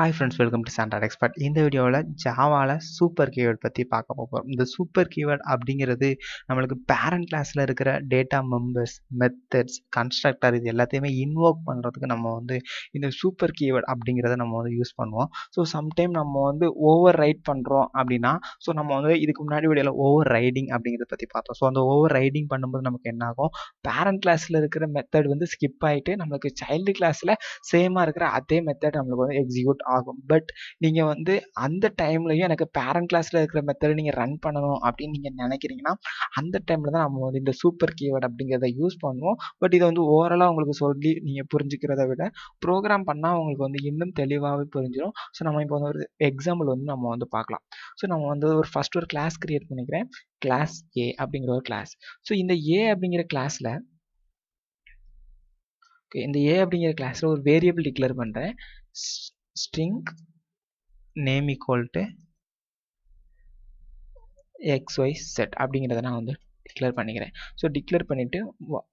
Hi friends, welcome to Santa Expert. In this video, Java super keyword பத்தி பார்க்க போறோம். இந்த super keyword அப்படிங்கிறது நமக்கு parent classல இருக்கிற data members, methods, constructor இது எல்லாத்தையுமே invoke பண்றதுக்கு நம்ம வந்து இந்த super keyword அப்படிங்கறத நம்ம வந்து யூஸ் பண்ணுவோம். சோ சம்டைம் நம்ம வந்து override பண்றோம் அப்படினா சோ நம்ம வந்து இதுக்கு முன்னாடி வீடியோல overriding அப்படிங்கறத பத்தி பார்த்தோம். சோ அந்த overriding பண்ணும்போது நமக்கு என்ன ஆகும்? parent classல இருக்கிற method வந்து skip ஆயிட்டு நமக்கு child classல சேமா இருக்கிற அதே method நமக்கு வந்து execute but நீங்க வந்து அந்த டைம்லயே எனக்கு parent classல இருக்கிற மெத்தட் நீங்க ரன் பண்ணனும் அப்படி நீங்க நினைக்கிறீங்கன்னா அந்த டைம்ல தான் நம்ம வந்து இந்த சூப்பர் கீவேர்ட் அப்படிங்கறத யூஸ் பண்ணுவோம் பட் இது வந்து ஓவராலா உங்களுக்கு சொல்லி நீங்க புரிஞ்சிக்கிறதை விட புரோகிராம் பண்ணா உங்களுக்கு வந்து இன்னும் தெளிவாவே புரிஞ்சிரும் சோ நம்ம இப்போ ஒரு எக்ஸாம்பிள் வந்து நம்ம வந்து பார்க்கலாம் சோ நம்ம வந்து ஒரு ஃபர்ஸ்ட் ஒரு கிளாஸ் கிரியேட் பண்ணிக்கிறேன் கிளாஸ் A அப்படிங்கற ஒரு கிளாஸ் சோ இந்த A அப்படிங்கற கிளாஸ்ல ஓகே இந்த A அப்படிங்கற கிளாஸ்ல ஒரு வேரியபிள் டிக்ளேர் பண்றேன் string name equal to xyz அப்படிங்கறத நான் வந்து டிக்ளேர் பண்ணிக்கிறேன் சோ டிக்ளேர் பண்ணிட்டு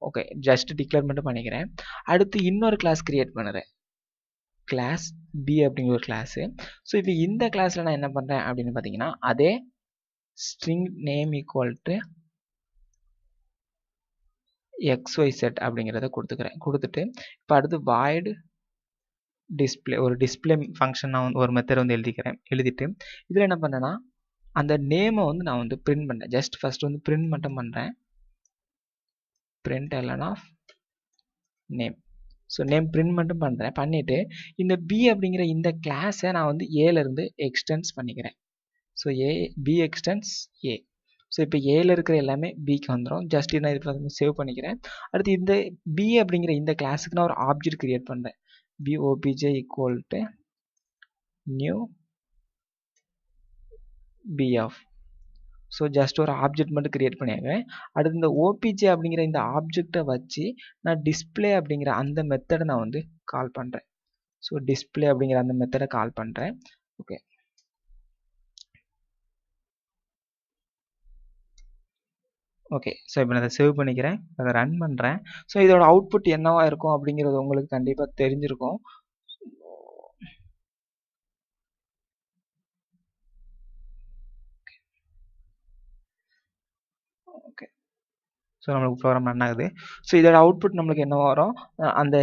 ஓகே ஜஸ்ட் டிக்ளேர் மட்டும் பண்ணிக்கிறேன் அடுத்து இன்னொரு கிளாஸ் கிரியேட் பண்றேன் கிளாஸ் B அப்படிங்க ஒரு கிளாஸ் சோ இப்போ இந்த கிளாஸ்ல நான் என்ன பண்றேன் அப்படினு பாத்தீங்கன்னா அதே string name equal to xyz அப்படிங்கறத கொடுத்துக்கிறேன் கொடுத்துட்டு இப்போ அடுத்து void display or display function now or method on the eliditum either in a banana and the name on now on the print button just first on the print button print ln of name so name print button panite in the B அப்படிங்கற இந்த class நான் வந்து A ல இருந்து extends பண்ணிக்கிறேன் so A B extends A so இப்போ A ல இருக்கிற எல்லாமே B க்கு வந்துரும் just நான் இது வந்து சேவ் பண்ணிக்கிறேன் அடுத்து இந்த B அப்படிங்கற இந்த கிளாஸ்க்கு நான் ஒரு ஆப்ஜெக்ட் கிரியேட் பண்றேன் bobj equal to new bf so just ஒரு object மட்டும் கிரியேட் பண்ணியாங்க அடுத்து இந்த opj அப்படிங்கற இந்த ஆப்ஜெக்ட்ட வச்சு நான் display அப்படிங்கற அந்த மெத்தட் நான் வந்து கால் பண்றேன் so display அப்படிங்கற அந்த மெத்தட கால் பண்றேன் ஓகே ஓகே சோ இப்போ நான் இத சேவ் பண்ணிக்கிறேன் அத ரன் பண்றேன் சோ இதோட அவுட்புட் என்னவா இருக்கும் அப்படிங்கிறது உங்களுக்கு கண்டிப்பா தெரிஞ்சிருக்கும் ஓகே சோ நமக்கு ப்ரோகிராம் ரன் ஆகுது சோ இதோட அவுட்புட் நமக்கு என்னவா வரும் அந்த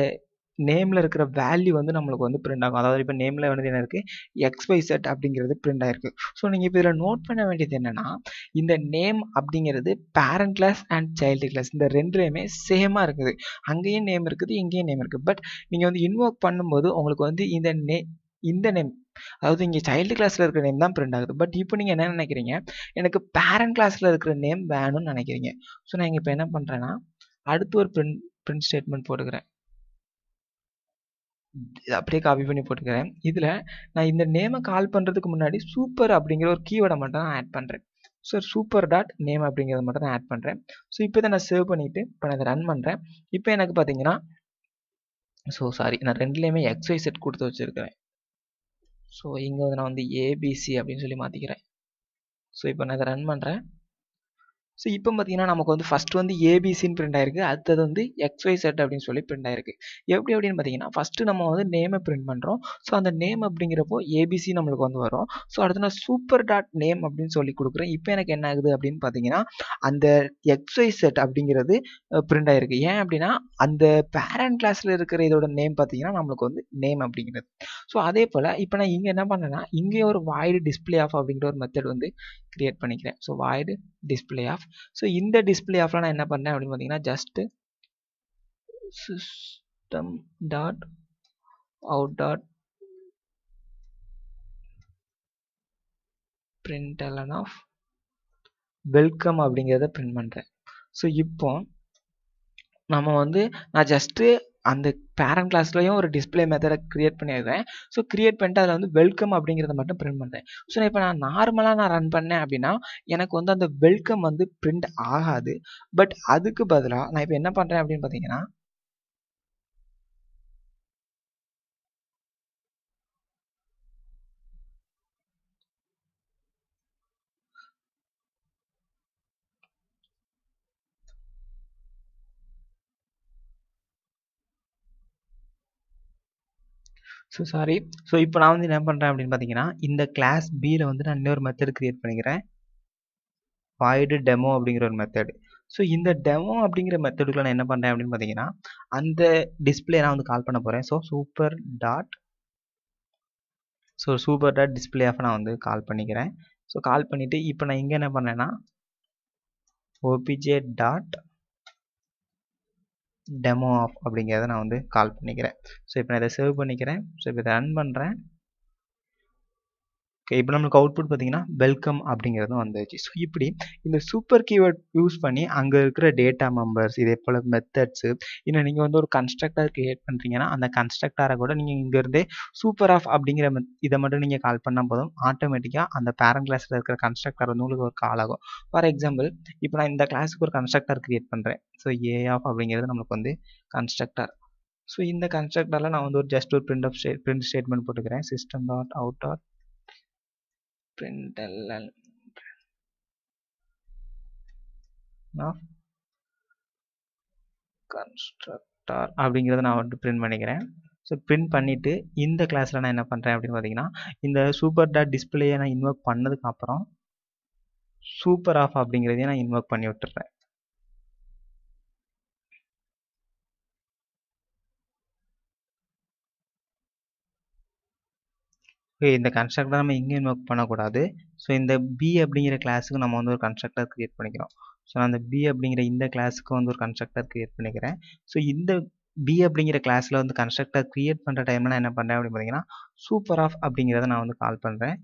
நேம்ல இருக்கிற வேல்யூ வந்து நமக்கு வந்து பிரிண்ட் ஆகும் அதாவது இப்போ நேம்ல வந்து என்ன இருக்கு xyz அப்படிங்கிறது பிரிண்ட் ஆயிருக்கு சோ நீங்க இப்போ இதல நோட் பண்ண வேண்டியது என்னன்னா இந்த நேம் அப்படிங்கிறது parent class and child class இந்த ரெண்டுலயே சேமா இருக்குது அங்கேயும் நேம் இருக்குது இங்கேயும் நேம் இருக்கு பட் நீங்க வந்து இன்வோக் பண்ணும்போது உங்களுக்கு வந்து இந்த நேம் அதாவது இங்க child classல இருக்கிற நேம் தான் பிரிண்ட் ஆகுது பட் இப்போ நீங்க என்ன நினைக்கிறீங்க எனக்கு parent classல இருக்கிற நேம் வேணும்னு நினைக்கிறீங்க சோ நான் இங்க இப்போ என்ன பண்றேன்னா அடுத்து ஒரு print statement போடுறேன் அப்படியே காப்பி பண்ணி போட்டுக்கிறேன் இதுல நான் இந்த நேமை கால் பண்றதுக்கு முன்னாடி சூப்பர் அப்படிங்கற ஒரு கீவேர்ட மட்டும் நான் ஆட் பண்றேன் சோ சூப்பர் டாட் நேம் அப்படிங்கறத மட்டும் நான் ஆட் பண்றேன் சோ இப்போ நான் சேவ் பண்ணிட்டு இப்போ நான் ரன் பண்றேன் இப்போ எனக்கு பாத்தீங்கன்னா சோ சாரி நான் ரெண்டுலயுமே xyz கொடுத்து வச்சிருக்கேன் சோ இங்க வந்து நான் வந்து abc அப்படினு சொல்லி மாத்திக்கிறேன் சோ இப்போ நான் ரன் பண்றேன் சோ இப்போ பாத்தீங்கன்னா நமக்கு வந்து ஃபர்ஸ்ட் வந்து abc ன்னு பிரிண்ட் ஆயிருக்கு அடுத்து வந்து xyz அப்படினு சொல்லி பிரிண்ட் ஆயிருக்கு எப்படி அப்படினு பாத்தீங்கன்னா ஃபர்ஸ்ட் நம்ம வந்து நேமை பிரிண்ட் பண்றோம் சோ அந்த நேம் அப்படிங்கறப்போ abc நமக்கு வந்து வரும் சோ அடுத்து நான் super.name அப்படினு சொல்லி கொடுக்கிறேன் இப்போ எனக்கு என்ன ஆகுது அப்படினு பாத்தீங்கன்னா அந்த xyz அப்படிங்கிறது பிரிண்ட் ஆயிருக்கு ஏன் அப்படினா அந்த parent classல இருக்கிற இதோட நேம் பாத்தீங்கன்னா நமக்கு வந்து நேம் அப்படிங்கிறது சோ அதே போல இப்போ நான் இங்க என்ன பண்ணேன்னா இங்க ஒரு void display of அப்படிங்கற ஒரு மெத்தட் வந்து கிரியேட் பண்ணிக்கிறேன் so void display of so in the display of நான் என்ன பண்ணேன் அப்படினு பாத்தீங்கன்னா just system dot out dot println of welcome அப்படிங்கறத பிரிண்ட் பண்றேன் சோ இப்போ நம்ம வந்து நான் just அந்த parent classலயும் ஒரு display method கிரியேட் பண்ணிடுறேன் சோ கிரியேட் பண்ணிட்டு அதுல வந்து welcome அப்படிங்கறத மட்டும் பிரிண்ட் பண்றேன் சோ இப்போ நான் நார்மலா நான் ரன் பண்ணேன் அப்படினா எனக்கு வந்து அந்த welcome வந்து பிரிண்ட் ஆகாது பட் அதுக்கு பதிலா நான் இப்போ என்ன பண்றேன் அப்படினு பாத்தீங்கன்னா So sorry. So இப்போ நான் வந்து என்ன பண்றேன் அப்படினு பாத்தீங்கன்னா இந்த கிளாஸ் B ல வந்து நான் இன்னொரு மெத்தட் கிரியேட் பண்ணிக்கிறேன். void demo அப்படிங்கற ஒரு மெத்தட். So இந்த demo அப்படிங்கற மெத்தட்க்குள்ள நான் என்ன பண்றேன் அப்படினு பாத்தீங்கன்னா அந்த டிஸ்ப்ளே நான் வந்து கால் பண்ண போறேன். So super dot display of நான் வந்து கால் பண்ணிக்கிறேன். So கால் பண்ணிட்டு இப்போ நான் இங்க என்ன பண்ணேன்னா obj dot demo of அப்படிங்கறத நான் வந்து கால் பண்ணிக்கிறேன். சோ இப்போ நான் இத சேவ் பண்ணிக்கிறேன். சோ இப்போ இத ரன் பண்றேன். ஓகே, இப்போ நமக்கு அவுட்புட் பாத்தீங்கன்னா வெல்கம் அப்படிங்கறதும் வந்துச்சு. சோ இப்படி இந்த சூப்பர் கீவேர்ட் யூஸ் பண்ணி அங்க இருக்கிற டேட்டா மெம்பர்ஸ் இதே போல மெத்தட்ஸ் இன்னும் நீங்க வந்து ஒரு கன்ஸ்ட்ரக்டர் கிரியேட் பண்றீங்கன்னா அந்த கன்ஸ்ட்ரக்டரை கூட நீங்க இங்க இருந்தே சூப்பர் ஆஃப் அப்படிங்கிற இதை மட்டும் நீங்க கால் பண்ணா போதும், ஆட்டோமேட்டிக்கா அந்த பேரண்ட் கிளாஸ்ல இருக்கிற கன்ஸ்ட்ரக்டர் வந்து உங்களுக்கு ஒரு கால் ஆகும். ஃபார் எக்ஸாம்பிள் இப்போ நான் இந்த கிளாஸுக்கு ஒரு கன்ஸ்ட்ரக்டர் கிரியேட் பண்றேன். சோ ஏ ஆஃப் அப்படிங்கிறது நமக்கு வந்து கன்ஸ்ட்ரக்டர். சோ இந்த கன்ஸ்ட்ரக்டர்ல நான் வந்து ஒரு ஜஸ்ட் ஒரு பிரிண்ட் ஸ்டேட்மெண்ட் போட்டுக்கிறேன். System dot out dot println of constructor அப்படிங்கறத நான் வந்து பிரிண்ட் பண்ணிக்கிறேன். சோ பிரிண்ட் பண்ணிட்டு இந்த கிளாஸ்ல நான் என்ன பண்றேன் அப்படினு பாத்தீங்கன்னா இந்த super.display நான் இன்வோக் பண்ணதுக்கு அப்புறம் சூப்பர் ஆஃப் அப்படிங்கறதை நான் இன்வோக் பண்ணி விட்டுறேன். இந்த கன்ஸ்ட்ரக்டர் நம்ம இங்கே இன்வோக் பண்ணக்கூடாது. ஸோ இந்த பி அப்படிங்கிற கிளாஸுக்கு நம்ம வந்து ஒரு கன்ஸ்ட்ரக்டர் கிரியேட் பண்ணிக்கிறோம். ஸோ நான் அந்த பி அப்படிங்கிற இந்த கிளாஸுக்கு வந்து ஒரு கன்ஸ்ட்ரக்டர் கிரியேட் பண்ணிக்கிறேன். ஸோ இந்த பி அப்படிங்கிற கிளாஸில் வந்து கன்ஸ்ட்ரக்டர் கிரியேட் பண்ணுற டைமில் நான் என்ன பண்ணுறேன் அப்படின்னு பார்த்தீங்கன்னா சூப்பர் ஆஃப் அப்படிங்கிறத நான் வந்து கால் பண்ணுறேன்.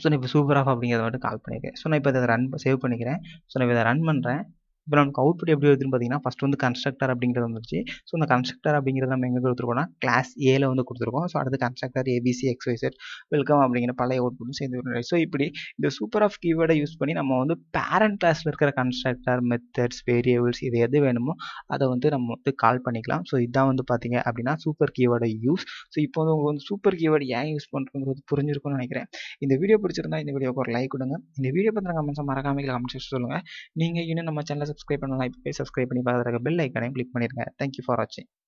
ஸோ நான் இப்போ சூப்பர் ஆஃப் அப்படிங்கிறத மட்டும் கால் பண்ணிக்கிறேன். ஸோ நான் இப்போ இதை ரன் சேவ் பண்ணிக்கிறேன். ஸோ நான் இதை ரன் பண்ணுறேன். இப்போ நமக்கு அவுட்புட் எப்படி வருதுன்னு பார்த்தீங்கன்னா ஃபர்ஸ்ட் வந்து கன்ஸ்ட்ரக்டர் அப்படிங்கிறது வந்துருச்சு. ஸோ அந்த கன்ஸ்ட்ரக்டர் அப்படிங்கிறது நம்ம எங்கே கொடுத்துருக்கோம்னா கிளாஸ் ஏல வந்து கொடுத்துருக்கோம். ஸோ அடுத்து கன்ஸ்ட்ரக்டர் ஏபிசி எக்ஸ்வைசெட் வெல்கம் அப்படிங்கிற பழைய அவுட்புட்டும் சேர்ந்து. ஸோ இப்படி இந்த சூப்பர் ஆஃப் கீவேர்டை யூஸ் பண்ணி நம்ம வந்து பேரண்ட் கிளாஸில் இருக்கிற கன்ஸ்ட்ரக்டர் மெத்தட்ஸ் வேரியபிள்ஸ் இது எது வேணுமோ அதை வந்து நம்ம வந்து கால் பண்ணிக்கலாம். ஸோ இதான் வந்து பார்த்தீங்க அப்படின்னா சூப்பர் கீவேர்டை யூஸ். ஸோ இப்போ வந்து உங்களுக்கு வந்து சூப்பர் கீவேர்டு ஏன் யூஸ் பண்ணுறதுங்கிறது புரிஞ்சிருக்கும்னு நினைக்கிறேன். இந்த வீடியோ பிடிச்சிருந்தா இந்த வீடியோக்கு ஒரு லைக் கொடுங்க. இந்த வீடியோ பத்தின கமெண்ட்ஸை மறக்காம கமெண்ட்ஸ் சொல்லுங்க. நீங்கள் இன்னும் நம்ம சேனலை சப்ஸ்கிரைப் பண்ணலாம். இப்பவே சப்ஸ்கிரைப் பண்ணி பார்த்துருக்க பெல் ஐக்கானையும் கிளிக் பண்ணிருங்க. Thank you for watching.